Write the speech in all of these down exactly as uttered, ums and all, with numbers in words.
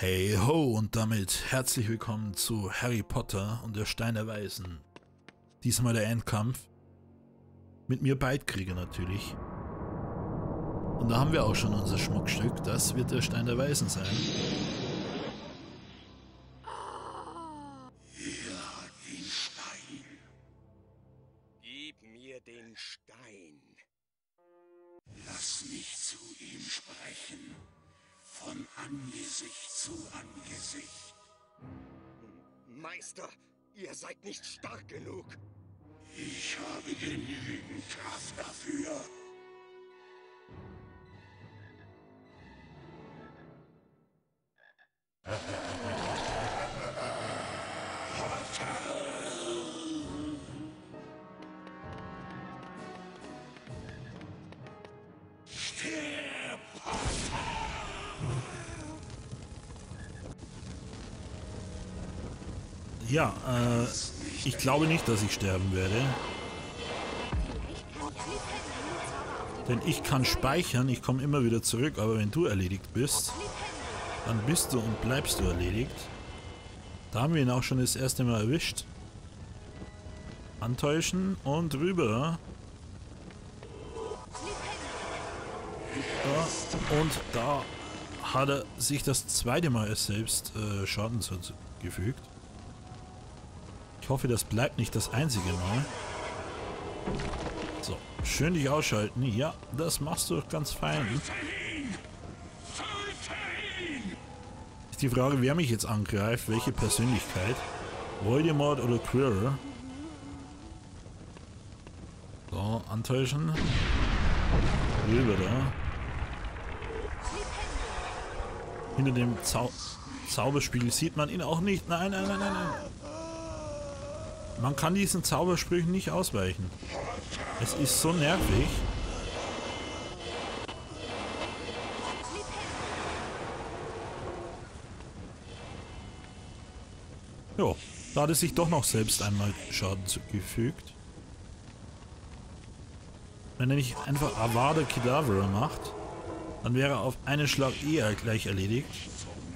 Hey ho und damit herzlich willkommen zu Harry Potter und der Stein der Weisen. Diesmal der Endkampf. Mit mir ByteKrieger natürlich. Und da haben wir auch schon unser Schmuckstück. Das wird der Stein der Weisen sein. Hier hat den Stein. Gib mir den Stein. Lass mich zu ihm sprechen. Von Angesicht zu Angesicht. Meister, ihr seid nicht stark genug. Ich habe genügend Kraft dafür. Ja, äh, ich glaube nicht, dass ich sterben werde. Denn ich kann speichern, ich komme immer wieder zurück, aber wenn du erledigt bist, dann bist du und bleibst du erledigt. Da haben wir ihn auch schon das erste Mal erwischt. Antäuschen und rüber. Da und da hat er sich das zweite Mal selbst äh, Schaden zugefügt. Ich hoffe, das bleibt nicht das einzige Mal. So, schön dich ausschalten. Ja, das machst du ganz fein. Ist die Frage, wer mich jetzt angreift, welche Persönlichkeit? Voldemort oder Quirrell? So, antäuschen. Rüber da. Hinter dem Zau Zauberspiegel sieht man ihn auch nicht. Nein, nein, nein, nein, nein. Man kann diesen Zaubersprüchen nicht ausweichen. Es ist so nervig. Jo, da hat es sich doch noch selbst einmal Schaden zugefügt. Wenn er nicht einfach Avada Kedavra macht, dann wäre er auf einen Schlag eher gleich erledigt.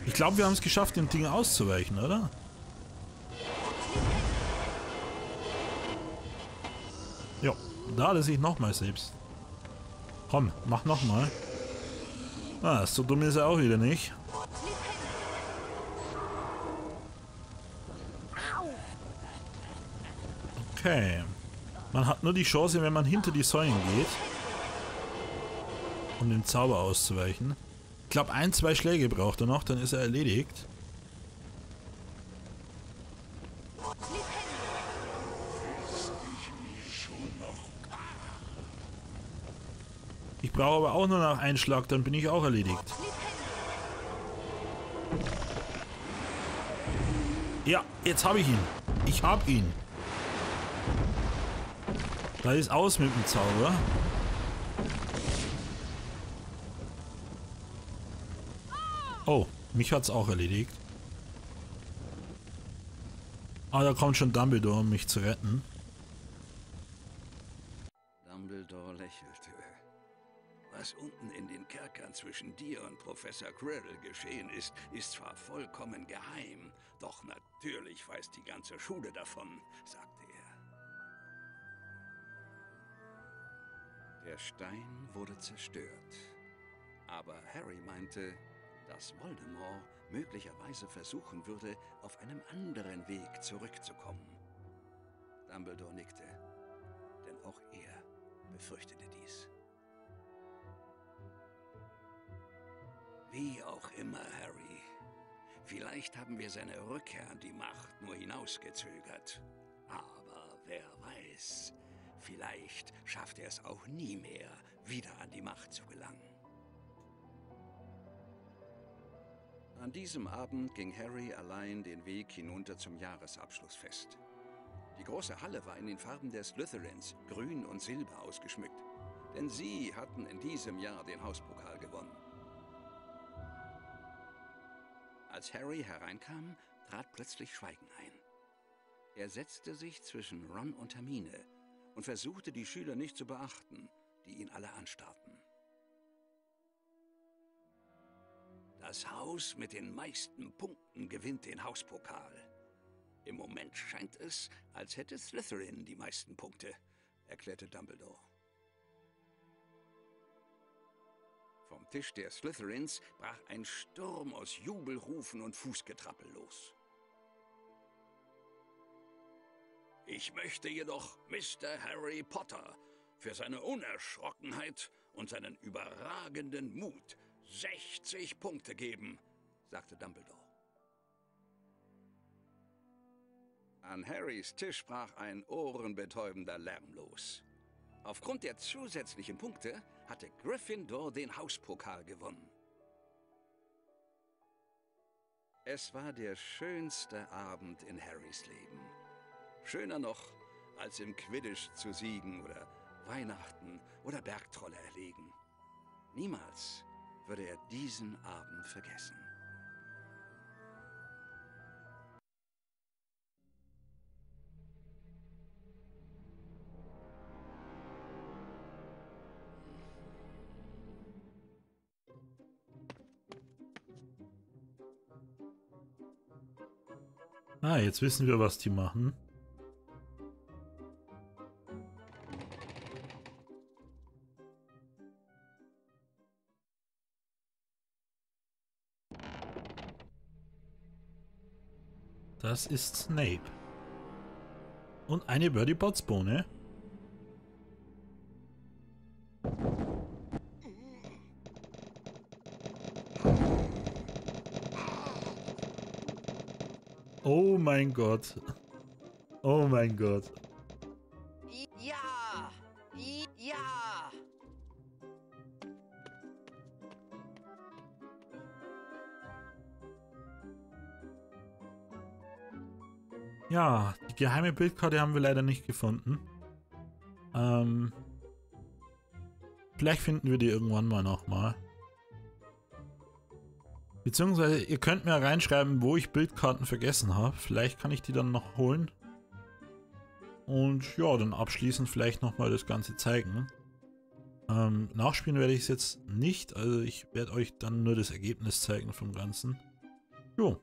Ich glaube, wir haben es geschafft, dem Ding auszuweichen, oder? Ja, da hat er sich nochmal selbst. Komm, mach nochmal. Ah, so dumm ist er auch wieder nicht. Okay. Man hat nur die Chance, wenn man hinter die Säulen geht, um dem Zauber auszuweichen. Ich glaube, ein, zwei Schläge braucht er noch, dann ist er erledigt. Ich brauche aber auch nur noch einen Schlag, dann bin ich auch erledigt. Ja, jetzt habe ich ihn. Ich habe ihn. Da ist aus mit dem Zauber. Oh, mich hat's auch erledigt. Ah, da kommt schon Dumbledore, um mich zu retten. Dumbledore lächelte. Was unten in den Kerkern zwischen dir und Professor Quirrell geschehen ist, ist zwar vollkommen geheim, doch natürlich weiß die ganze Schule davon, sagte er. Der Stein wurde zerstört, aber Harry meinte, dass Voldemort möglicherweise versuchen würde, auf einem anderen Weg zurückzukommen. Dumbledore nickte, denn auch er befürchtete dies. Wie auch immer, Harry. Vielleicht haben wir seine Rückkehr an die Macht nur hinausgezögert. Aber wer weiß, vielleicht schafft er es auch nie mehr, wieder an die Macht zu gelangen. An diesem Abend ging Harry allein den Weg hinunter zum Jahresabschlussfest. Die große Halle war in den Farben der Slytherins, grün und silber, ausgeschmückt. Denn sie hatten in diesem Jahr den Hauspokal gewonnen. Als Harry hereinkam, trat plötzlich Schweigen ein. Er setzte sich zwischen Ron und Hermine und versuchte, die Schüler nicht zu beachten, die ihn alle anstarrten. Da Das Haus mit den meisten Punkten gewinnt den Hauspokal. Im Moment scheint es, als hätte Slytherin die meisten Punkte, erklärte Dumbledore. Vom Tisch der Slytherins brach ein Sturm aus Jubelrufen und Fußgetrappel los. Ich möchte jedoch Mister Harry Potter für seine Unerschrockenheit und seinen überragenden Mut sechzig Punkte geben, sagte Dumbledore. An Harrys Tisch brach ein ohrenbetäubender Lärm los. Aufgrund der zusätzlichen Punkte hatte Gryffindor den Hauspokal gewonnen. Es war der schönste Abend in Harrys Leben. Schöner noch, als im Quidditch zu siegen oder Weihnachten oder Bergtrolle erlegen. Niemals würde er diesen Abend vergessen. Ah, jetzt wissen wir, was die machen. Das ist Snape. Und eine Berty-Botts-Bohne. Oh mein Gott. Oh mein Gott. Ja! Ja! Ja, die geheime Bildkarte haben wir leider nicht gefunden. Ähm, vielleicht finden wir die irgendwann mal nochmal. Beziehungsweise, ihr könnt mir reinschreiben, wo ich Bildkarten vergessen habe. Vielleicht kann ich die dann noch holen. Und ja, dann abschließend vielleicht nochmal das Ganze zeigen. Ähm, nachspielen werde ich es jetzt nicht. Also ich werde euch dann nur das Ergebnis zeigen vom Ganzen. Jo.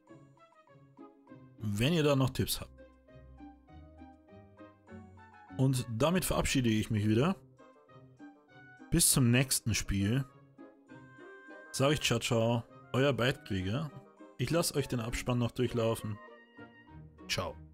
Wenn ihr da noch Tipps habt. Und damit verabschiede ich mich wieder. Bis zum nächsten Spiel. Sag ich ciao, ciao. Euer ByteKrieger. Ich lasse euch den Abspann noch durchlaufen. Ciao.